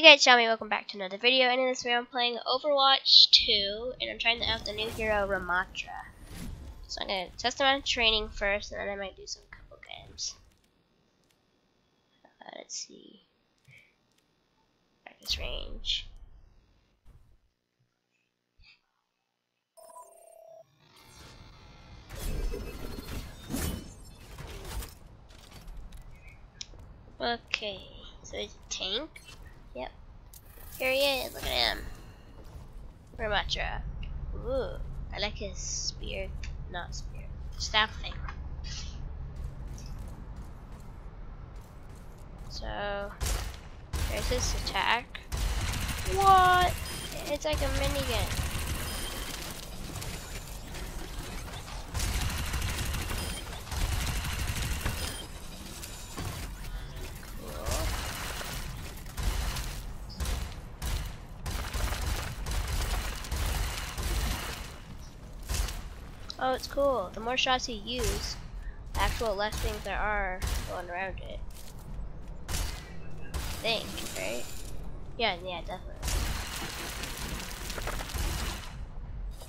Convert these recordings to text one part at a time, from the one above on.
Hey guys, ShadowMe, welcome back to another video, and in this video I'm playing Overwatch 2, and I'm trying out the new hero, Ramattra. So I'm going to test him out in training first, and then I might do some couple games. Let's see. Practice range. Okay, so he's a tank. Yep. Here he is. Look at him. Ramattra. Ooh. I like his spear. Not spear. Staff thing. So. There's his attack. What? It's like a minigun. Oh, it's cool. The more shots you use, the actual less things there are going around it. I think, right? Yeah, definitely.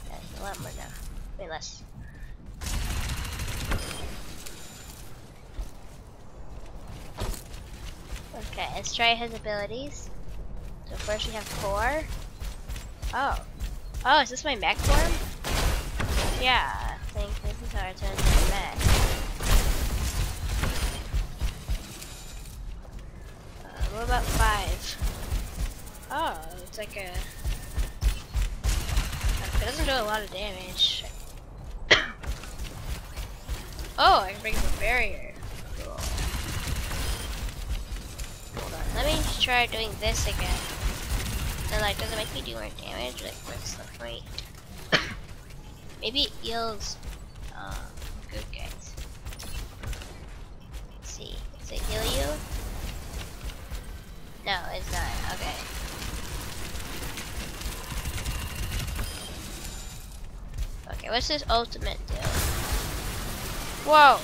Yeah, a lot more now. Way less. Okay, let's try his abilities. So first we have core. Oh. Oh, is this my mech form? Yeah, I think this is how I turn into a mech. What about 5? Oh, it's like a... It doesn't do a lot of damage. Oh, I can break the barrier. Cool. Hold on, let me try doing this again. And like, does it make me do more damage? Like, what's the point? Maybe it heals good guys. Let's see. Does it heal you? No, it's not. Okay. Okay, what's this ultimate do? Whoa!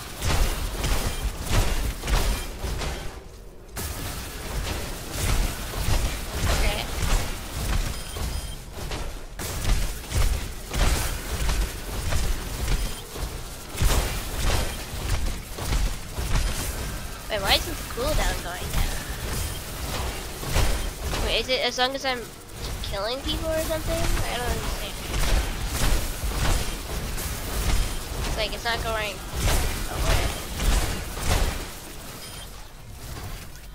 Wait, why is this cooldown going down? Wait, is it as long as I'm killing people or something? I don't understand. It's like, it's not going away.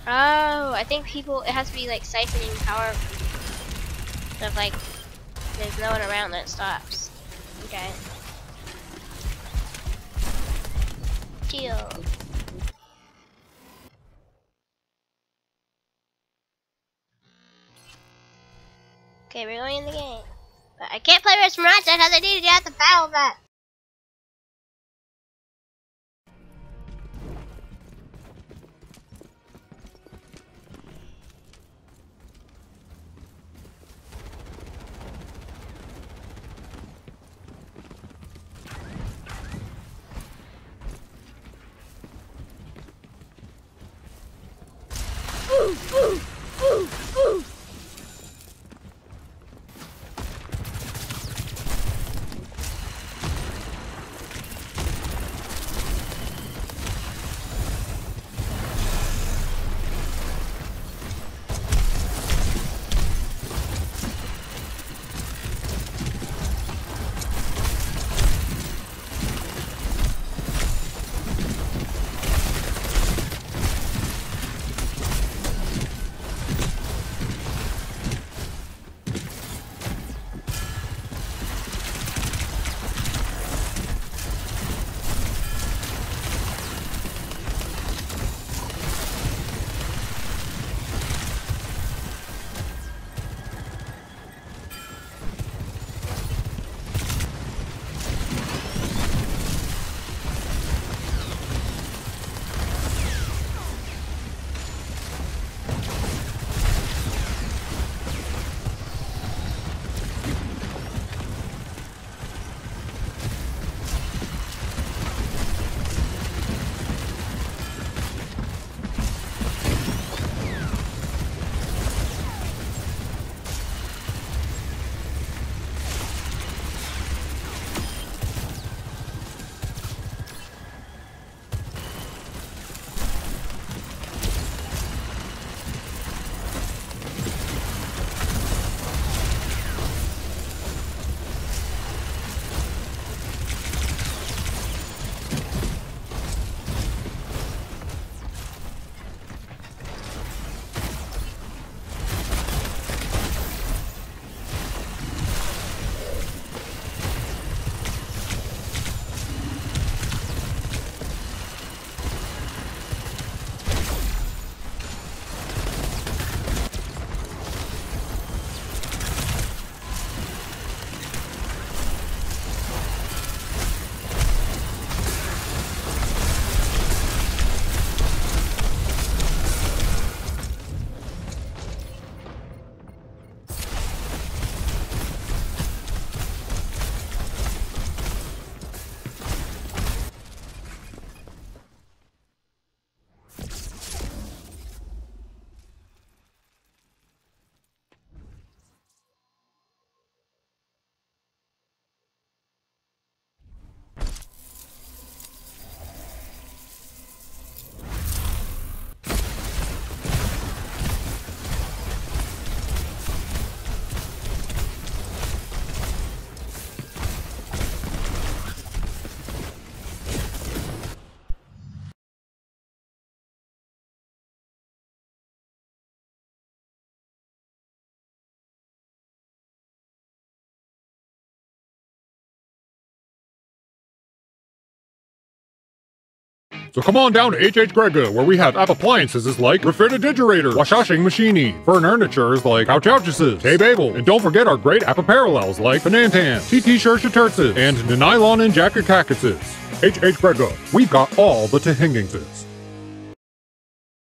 Oh, I think people, it has to be like siphoning power from of like, there's no one around that stops. Okay. Shield. Okay, we're going in the game. But I can't play with Ramattra because I need to get out the battle map. So come on down to HH Grega, where we have app appliances like refrigerator, washashing machine, furnitures like couchouches, Tay Babel, and don't forget our great app parallels like Panantan, T-T-Shirt Shaterses, and Nylon and Jacket Cactuses. HH Grega, we got all the tehingingses.